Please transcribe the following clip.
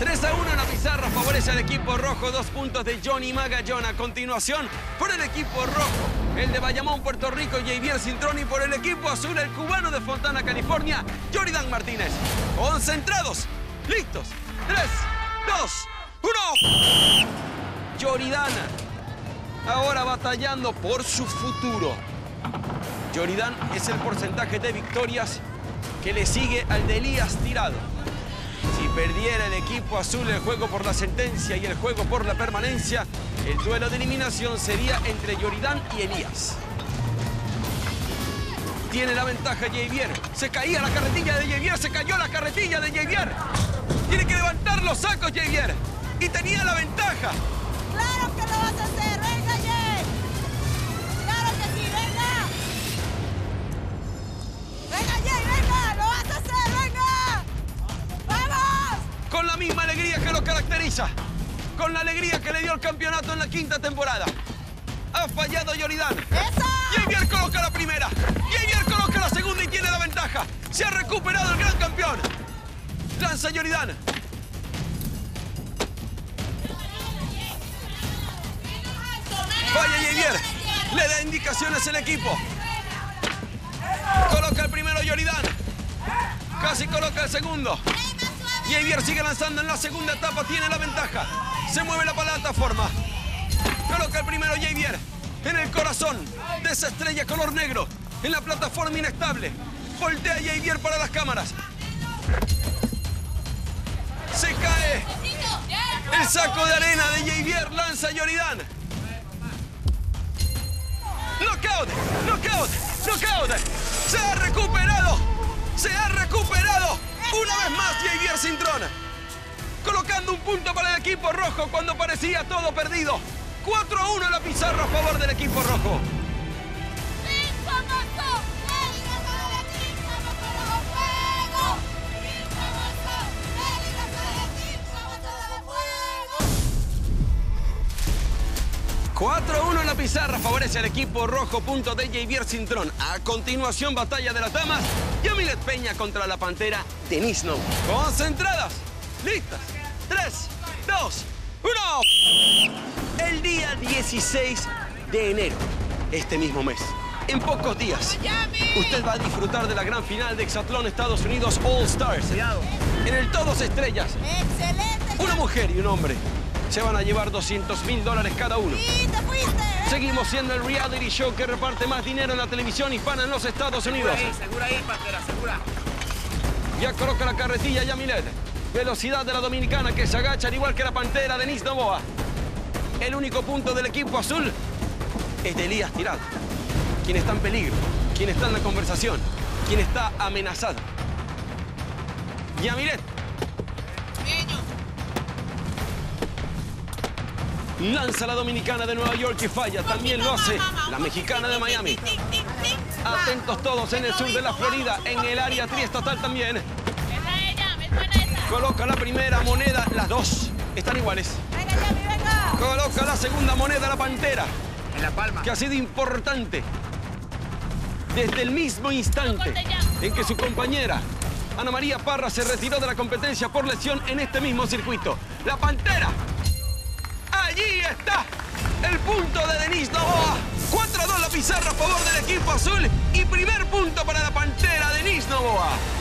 3-1 en la pizarra favorece al equipo rojo. 2 puntos de Johnny Magallanes. A continuación, por el equipo rojo, el de Bayamón, Puerto Rico, Javier Cintrón. Y por el equipo azul, el cubano de Fontana, California, Yoridán Martínez. Concentrados, listos. 3, 2, 1. Yoridán ahora batallando por su futuro. Yoridán es el porcentaje de victorias que le sigue al de Elías Tirado. Si perdiera el equipo azul el juego por la sentencia y el juego por la permanencia, el duelo de eliminación sería entre Yoridán y Elías. Tiene la ventaja Javier. Se caía la carretilla de Javier, se cayó la carretilla de Javier. Tiene que levantar los sacos Javier. Y tenía la ventaja. ¡Claro que lo vas a hacer! ¡Venga, Javier! ¡Claro que sí! ¡Venga! ¡Venga, Javier! ¡Venga! ¡Lo vas a hacer! ¡Venga! ¡Vamos! Con la misma alegría que lo caracteriza. Con la alegría que le dio el campeonato en la 5ª temporada. Ha fallado Yoridán. ¡Eso! Javier coloca la primera. Javier coloca la segunda y tiene la ventaja. Se ha recuperado el gran campeón. Lanza Yoridán. Vaya Javier, le da indicaciones el equipo. Coloca el primero Yoridán. Casi coloca el segundo. Javier sigue lanzando en la 2ª etapa, tiene la ventaja. Se mueve la plataforma. Coloca el primero Javier. En el corazón de esa estrella color negro. En la plataforma inestable. Voltea Javier para las cámaras. Se cae. El saco de arena de Javier lanza Yoridán. ¡Knockout! ¡Knockout! ¡Knockout! ¡Se ha recuperado! ¡Se ha recuperado! Una vez más Javier Cintrón. Colocando un punto para el equipo rojo cuando parecía todo perdido. 4-1 en la pizarra a favor del equipo rojo. ¡4-1 en la pizarra! Favorece al equipo rojo, punto de Javier Cintrón. A continuación, batalla de las damas. Yamilet Peña contra la pantera Denise Novoa. Concentradas, listas. 3, 2, 1. El día 16 de enero, este mismo mes, en pocos días, usted va a disfrutar de la gran final de Exatlón Estados Unidos All Stars. En el Todos Estrellas. ¡Excelente! Una mujer y un hombre se van a llevar $200.000 cada uno. Sí, te fuiste, ¿eh? Seguimos siendo el reality show que reparte más dinero en la televisión hispana en los Estados Unidos. Segura ahí, pantera, segura. Ya coloca la carretilla Yamilet. Velocidad de la dominicana que se agacha al igual que la pantera Denise Novoa. El único punto del equipo azul es de Elías Tirado, quien está en peligro, quien está en la conversación, quien está amenazado. Yamilet. Lanza la dominicana de Nueva York y falla. También lo hace la mexicana de Miami. Atentos todos en el sur de la Florida, en el área triestatal también. Coloca la primera moneda, las dos están iguales. Coloca la segunda moneda, la pantera, que ha sido importante desde el mismo instante en que su compañera Ana María Parra se retiró de la competencia por lesión en este mismo circuito. La pantera. Allí está el punto de Denise Novoa. 4-2 la pizarra a favor del equipo azul y primer punto para la pantera Denise Novoa.